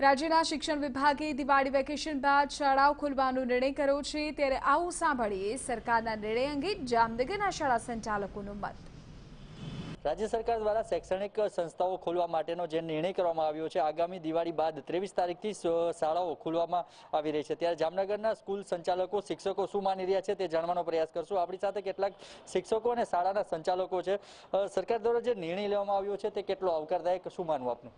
રાજ્યના શિક્ષણ વિભાગે દિવાળી વેકેશન બાદ શાળાઓ ખોલવાનો નિર્ણય કર્યો છે ત્યારે આવો સાંભળીએ સરકારના નિર્ણય અંગે જામનગરના શાળા સંચાલકોનો મત। રાજ્ય સરકાર દ્વારા શૈક્ષણિક સંસ્થાઓ ખોલવા માટેનો જે નિર્ણય કરવામાં આવ્યો છે આગામી દિવાળી બાદ 23 તારીખથી શાળાઓ ખોલવામાં આવી રહી છે ત્યારે જામનગરના સ્કૂલ સંચાલકો શિક્ષકો શું માની રહ્યા છે તે જાણવાનો પ્રયાસ કરશું। આપણી સાથે કેટલાક શિક્ષકો અને શાળાના સંચાલકો છે। સરકાર દ્વારા જે નિર્ણય લેવામાં આવ્યો છે તે કેટલો આવકારદાયક, શું માનવું આપનું?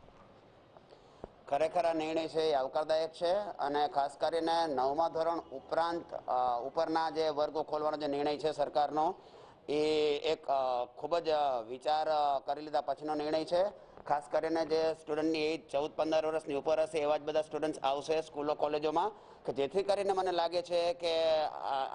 ખરેખર આ નિર્ણય છે એ આવકારદાયક છે અને ખાસ કરીને નવમા ધોરણ ઉપરાંત ઉપરના જે વર્ગો ખોલવાનો જે નિર્ણય છે સરકારનો એ એક ખૂબ જ વિચાર કરી લીધા પછીનો નિર્ણય છે। ખાસ કરીને જે સ્ટુડન્ટની એજ 14-15 વર્ષની ઉપર હશે એવા જ બધા સ્ટુડન્ટ્સ આવશે સ્કૂલો કોલેજોમાં, કે જેથી કરીને મને લાગે છે કે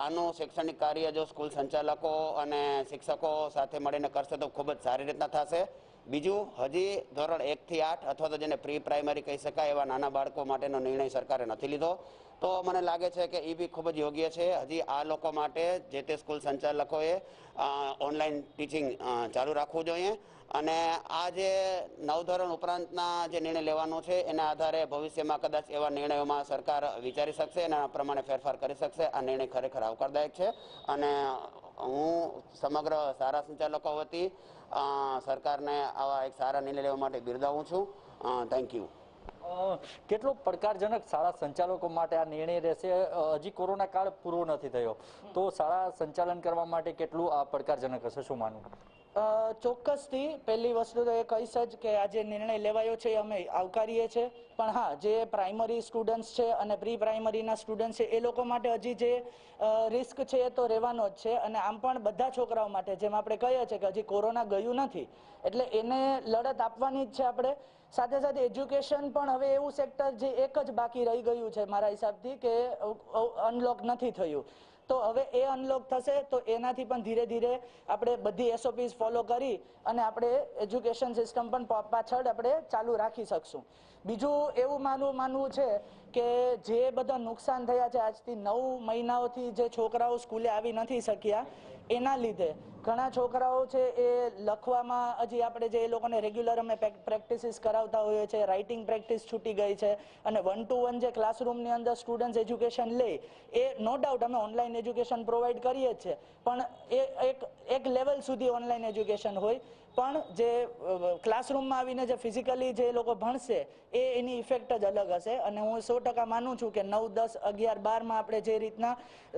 આનું શૈક્ષણિક કાર્ય જો સ્કૂલ સંચાલકો અને શિક્ષકો સાથે મળીને કરશે તો ખૂબ જ સારી રીતના થશે। બીજું, હજી ધોરણ 1 થી 8 અથવા તો જેને પ્રી પ્રાઇમરી કહી શકાય એવા નાના બાળકો માટેનો નિર્ણય સરકારે નથી લીધો, તો મને લાગે છે કે એ બી ખૂબ જ યોગ્ય છે। હજી આ લોકો માટે જે તે સ્કૂલ સંચાલકોએ ઓનલાઈન ટીચિંગ ચાલુ રાખવું જોઈએ અને આ જે નવ ધોરણ ઉપરાંતના જે નિર્ણય લેવાનો છે એના આધારે ભવિષ્યમાં કદાચ એવા નિર્ણયોમાં સરકાર વિચારી શકશે અને આ પ્રમાણે ફેરફાર કરી શકશે। આ નિર્ણય ખરેખર આવકારદાયક છે અને હું સમગ્ર સારા સંચાલકો વતી સરકારને આવા એક સારા નિર્ણય લેવા માટે બિરદાવું છું। Thank you. કેટલો પડકારજનક શાળા સંચાલકો માટે આ નિર્ણય રહેશે? હજી કોરોના કાળ પૂરો નથી થયો તો શાળા સંચાલન કરવા માટે કેટલું આ પડકારજનક હશે, શું માનવું? ચોક્કસથી પહેલી વસ્તુ તો એ કહીશ જ કે આ જે નિર્ણય લેવાયો છે એ અમે આવકારીએ છીએ, પણ હા, જે પ્રાઇમરી સ્ટુડન્ટ્સ છે અને પ્રી પ્રાઇમરીના સ્ટુડન્ટ્સ છે એ લોકો માટે હજી જે રિસ્ક છે એ તો રહેવાનો જ છે અને આમ પણ બધા છોકરાઓ માટે, જેમ આપણે કહીએ છીએ કે હજી કોરોના ગયું નથી એટલે એને લડત આપવાની જ છે આપણે। સાથે સાથે એજ્યુકેશન પણ હવે એવું સેક્ટર જે એક જ બાકી રહી ગયું છે મારા હિસાબથી કે અનલોક નથી થયું, તો હવે એ અનલોક થશે તો એનાથી પણ ધીરે ધીરે આપણે બધી એસઓપીઝ ફોલો કરી અને આપણે એજ્યુકેશન સિસ્ટમ પણ પાછળ આપણે ચાલુ રાખી શકશું। બીજું એવું માનવું છે કે જે બધા નુકસાન થયા છે આજથી 9 મહિનાઓથી જે છોકરાઓ સ્કૂલે આવી નથી શક્યા એના લીધે ઘણા છોકરાઓ છે એ લખવામાં હજી આપણે જે એ લોકોને રેગ્યુલર અમે પ્રેક્ટિસિસ કરાવતા હોઈએ છીએ રાઇટિંગ પ્રેક્ટિસ છૂટી ગઈ છે અને 1 to 1 જે ક્લાસરૂમની અંદર સ્ટુડન્ટ્સ એજ્યુકેશન લે એ નો ડાઉટ અમે ઓનલાઈન એજ્યુકેશન પ્રોવાઈડ કરીએ છીએ, પણ એ એક લેવલ સુધી ઓનલાઈન એજ્યુકેશન હોય, પણ જે ક્લાસરૂમમાં આવીને જે ફિઝિકલી જે લોકો ભણશે એ એની ઇફેક્ટ જ અલગ હશે। અને હું 100% માનું છું કે 9, 10, 11, 12માં આપણે જે રીતના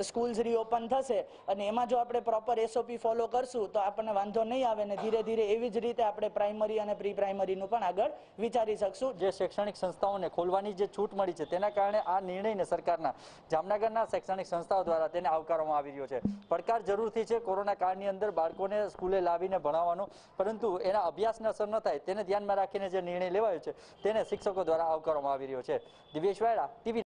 સ્કૂલ્સ રીઓપન થશે અને એમાં જો આપણે પ્રોપર એસઓપી ફોલો કરશું તો આપણને વાંધો નહીં આવે ને ધીરે ધીરે એવી જ રીતે આપણે પ્રાઇમરી અને પ્રી પ્રાઇમરીનું પણ આગળ વિચારી શકશું। જે શૈક્ષણિક સંસ્થાઓને ખોલવાની જે છૂટ મળી છે તેના કારણે આ નિર્ણયને સરકારના જામનગરના શૈક્ષણિક સંસ્થાઓ દ્વારા તેને આવકારવામાં આવી રહ્યો છે। પડકાર જરૂરથી છે કોરોના કાળની અંદર બાળકોને સ્કૂલે લાવીને ભણાવવાનો, પરંતુ એના અભ્યાસને અસર ન થાય તેને ધ્યાનમાં રાખીને જે નિર્ણય લેવાયો છે તેને શિક્ષકો દ્વારા આવકારવામાં આવી રહ્યો છે। દિવ્યેશ વાળા, ટીવી